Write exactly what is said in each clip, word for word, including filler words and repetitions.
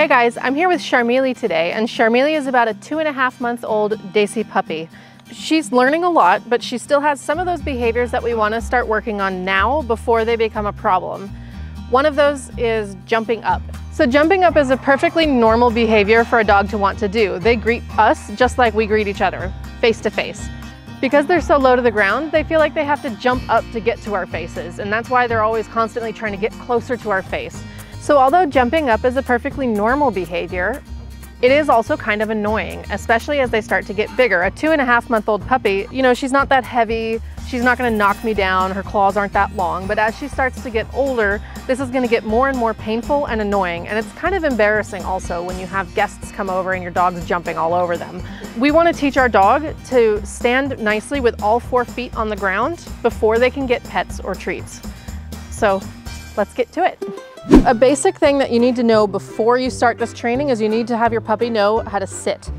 Hey guys, I'm here with Sharmili today, and Sharmili is about a two and a half month old Desi puppy. She's learning a lot, but she still has some of those behaviors that we want to start working on now before they become a problem. One of those is jumping up. So jumping up is a perfectly normal behavior for a dog to want to do. They greet us just like we greet each other, face to face. Because they're so low to the ground, they feel like they have to jump up to get to our faces, and that's why they're always constantly trying to get closer to our face. So although jumping up is a perfectly normal behavior, it is also kind of annoying, especially as they start to get bigger. A two and a half month old puppy, you know, she's not that heavy. She's not gonna knock me down. Her claws aren't that long. But as she starts to get older, this is gonna get more and more painful and annoying. And it's kind of embarrassing also when you have guests come over and your dog's jumping all over them. We wanna teach our dog to stand nicely with all four feet on the ground before they can get pets or treats. So let's get to it. A basic thing that you need to know before you start this training is you need to have your puppy know how to sit,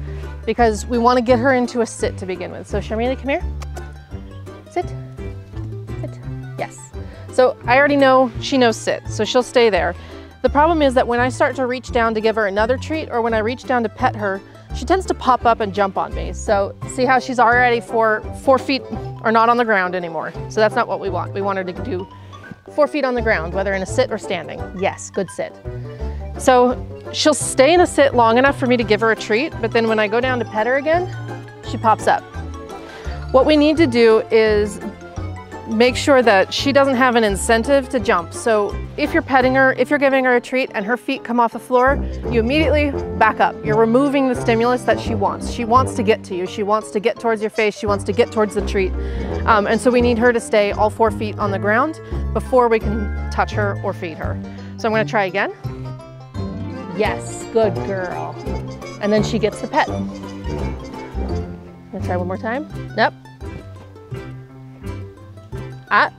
because we want to get her into a sit to begin with. So Sharmili, come here. Sit. Sit. Yes. So I already know she knows sit, so she'll stay there. The problem is that when I start to reach down to give her another treat, or when I reach down to pet her, she tends to pop up and jump on me. So see how she's already four, four feet or not on the ground anymore. So that's not what we want. We want her to do four feet on the ground, whether in a sit or standing. Yes, good sit. So she'll stay in a sit long enough for me to give her a treat, but then when I go down to pet her again, she pops up. What we need to do is make sure that she doesn't have an incentive to jump. So if you're petting her, if you're giving her a treat and her feet come off the floor, you immediately back up. You're removing the stimulus that she wants. She wants to get to you. She wants to get towards your face. She wants to get towards the treat. Um, and so we need her to stay all four feet on the ground before we can touch her or feed her. So I'm gonna try again. Yes, good girl. And then she gets the pet. I'm gonna try one more time. Nope. Up.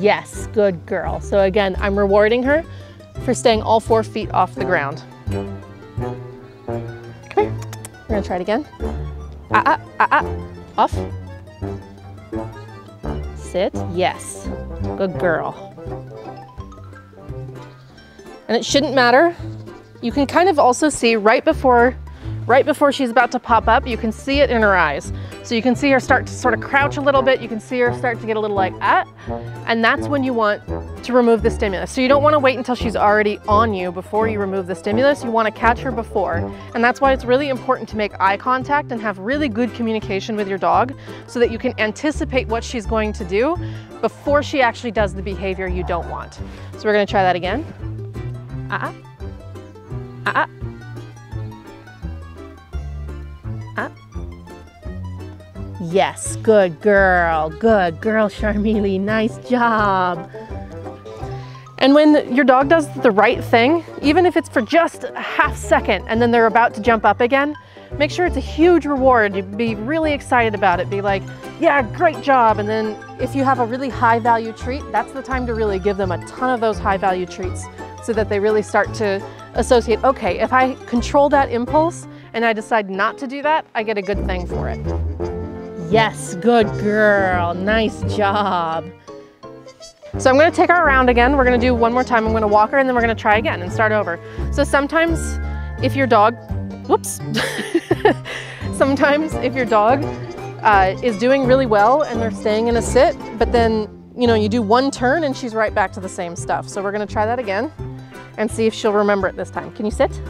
Yes, good girl. So again, I'm rewarding her for staying all four feet off the ground. Come here. We're gonna try it again. Ah, ah, ah, ah. Off. Sit. Yes, good girl. And it shouldn't matter. You can kind of also see right before Right before she's about to pop up, you can see it in her eyes. So you can see her start to sort of crouch a little bit. You can see her start to get a little like, ah. And that's when you want to remove the stimulus. So you don't want to wait until she's already on you before you remove the stimulus. You want to catch her before. And that's why it's really important to make eye contact and have really good communication with your dog so that you can anticipate what she's going to do before she actually does the behavior you don't want. So we're going to try that again. Ah, ah, ah. Yes, good girl, good girl, Sharmili, nice job. And when your dog does the right thing, even if it's for just a half second and then they're about to jump up again, make sure it's a huge reward. You'd be really excited about it. Be like, yeah, great job. And then if you have a really high value treat, that's the time to really give them a ton of those high value treats so that they really start to associate, okay, if I control that impulse and I decide not to do that, I get a good thing for it. Yes, good girl, nice job. So I'm gonna take our round again. We're gonna do one more time. I'm gonna walk her and then we're gonna try again and start over. So sometimes if your dog, whoops. Sometimes if your dog uh, is doing really well and they're staying in a sit, but then you know you do one turn and she's right back to the same stuff. So we're gonna try that again and see if she'll remember it this time. Can you sit?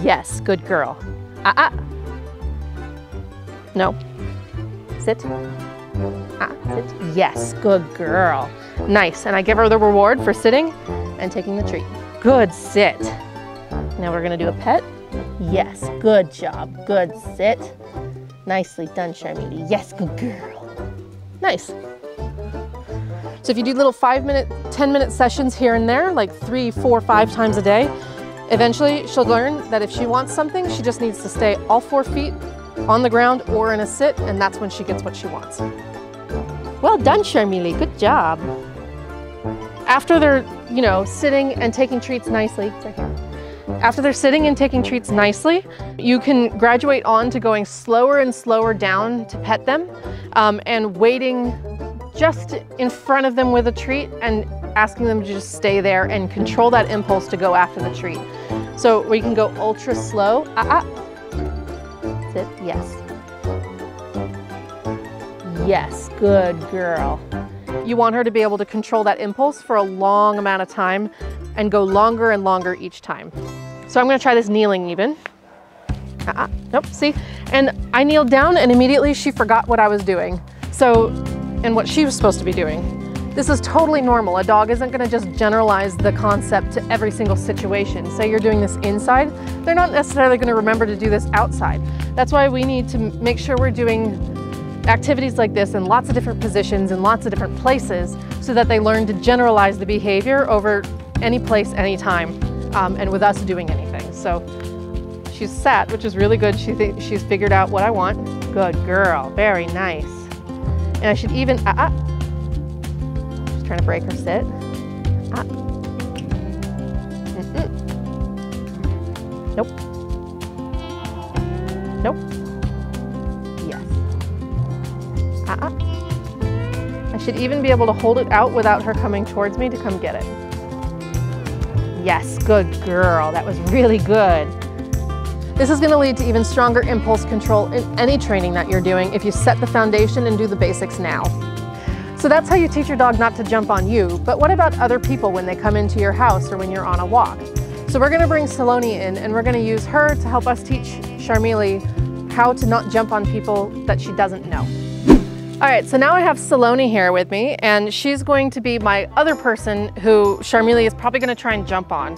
Yes, good girl. Ah, ah. No. Sit. Ah, sit. Yes, good girl. Nice, and I give her the reward for sitting and taking the treat. Good sit. Now we're gonna do a pet. Yes, good job, good sit. Nicely done, Sharmili. Yes, good girl. Nice. So if you do little five minute, ten minute sessions here and there, like three, four, five times a day, eventually she'll learn that if she wants something, she just needs to stay all four feet on the ground or in a sit, and that's when she gets what she wants. Well done, Sharmili, good job. After they're, you know, sitting and taking treats nicely, it's right here. After they're sitting and taking treats nicely, you can graduate on to going slower and slower down to pet them um, and waiting just in front of them with a treat and asking them to just stay there and control that impulse to go after the treat. So we can go ultra slow. Ah, ah. Sit, yes. Yes, good girl. You want her to be able to control that impulse for a long amount of time and go longer and longer each time. So I'm gonna try this kneeling even. Uh-uh. Nope, see? And I kneeled down and immediately she forgot what I was doing. So, and what she was supposed to be doing. This is totally normal. A dog isn't gonna just generalize the concept to every single situation. Say you're doing this inside, they're not necessarily gonna remember to do this outside. That's why we need to make sure we're doing activities like this in lots of different positions and lots of different places so that they learn to generalize the behavior over any place, any time, um, and with us doing anything. So she's sat, which is really good. She th she's figured out what I want. Good girl, very nice. And I should even, ah, uh, uh. Just trying to break her sit. Uh. Mm-mm. Nope. Nope. Yes. Ah, uh, uh. I should even be able to hold it out without her coming towards me to come get it. Yes, good girl, that was really good. This is going to lead to even stronger impulse control in any training that you're doing if you set the foundation and do the basics now. So that's how you teach your dog not to jump on you, but what about other people when they come into your house or when you're on a walk? So we're going to bring Saloni in and we're going to use her to help us teach Sharmili how to not jump on people that she doesn't know. All right, so now I have Saloni here with me, and she's going to be my other person who Sharmili is probably going to try and jump on.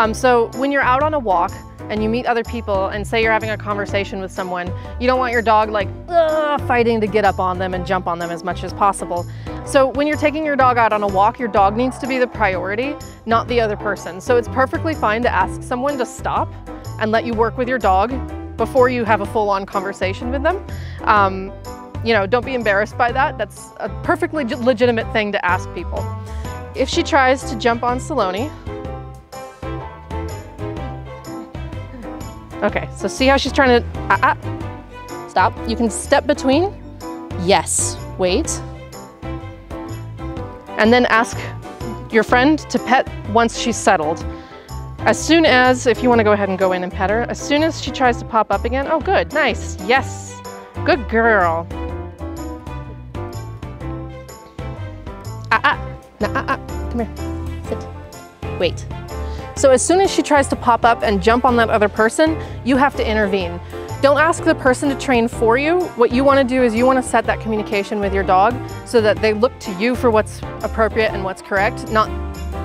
Um, so when you're out on a walk and you meet other people and say you're having a conversation with someone, you don't want your dog like ugh, fighting to get up on them and jump on them as much as possible. So when you're taking your dog out on a walk, your dog needs to be the priority, not the other person. So it's perfectly fine to ask someone to stop and let you work with your dog before you have a full-on conversation with them. Um, You know, don't be embarrassed by that. That's a perfectly legitimate thing to ask people. If she tries to jump on Saloni. Okay, so see how she's trying to, ah, ah. Stop. You can step between. Yes, wait. And then ask your friend to pet once she's settled. As soon as, if you want to go ahead and go in and pet her, as soon as she tries to pop up again, oh good, nice, yes, good girl. Ah, ah, nah, ah, ah, come here, sit, wait. So as soon as she tries to pop up and jump on that other person, you have to intervene. Don't ask the person to train for you. What you want to do is you want to set that communication with your dog so that they look to you for what's appropriate and what's correct, not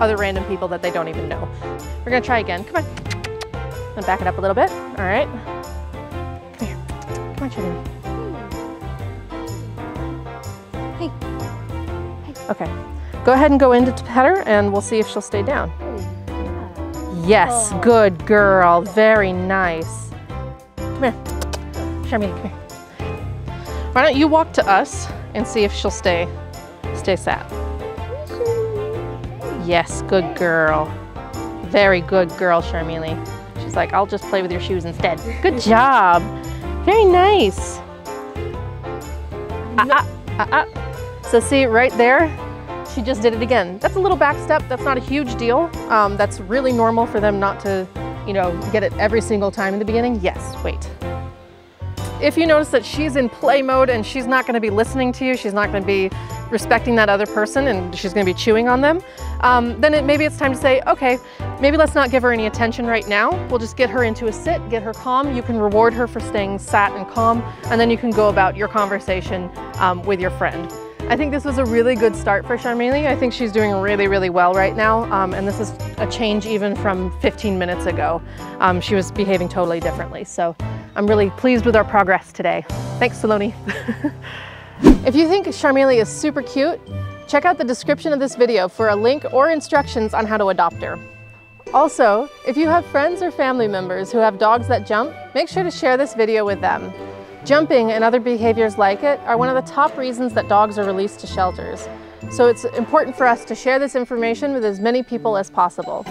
other random people that they don't even know. We're going to try again, come on. I'm going to back it up a little bit, all right. Come here, come on, chicken. Okay, go ahead and go into pet her and we'll see if she'll stay down. Yes, good girl, very nice. Come here, Sharmili, come here. Why don't you walk to us and see if she'll stay, stay sat. Yes, good girl. Very good girl, Sharmili. She's like, I'll just play with your shoes instead. Good job, very nice. Ah, ah, ah, ah. So see right there, she just did it again. That's a little back step. That's not a huge deal. Um, that's really normal for them not to, you know, get it every single time in the beginning. Yes, wait. If you notice that she's in play mode and she's not going to be listening to you, she's not going to be respecting that other person and she's going to be chewing on them, um, then it, maybe it's time to say, okay, maybe let's not give her any attention right now. We'll just get her into a sit, get her calm. You can reward her for staying sat and calm, and then you can go about your conversation um, with your friend. I think this was a really good start for Sharmili. I think she's doing really, really well right now. Um, and this is a change even from fifteen minutes ago. Um, she was behaving totally differently. So I'm really pleased with our progress today. Thanks, Saloni. If you think Sharmili is super cute, check out the description of this video for a link or instructions on how to adopt her. Also, if you have friends or family members who have dogs that jump, make sure to share this video with them. Jumping and other behaviors like it are one of the top reasons that dogs are released to shelters. So it's important for us to share this information with as many people as possible.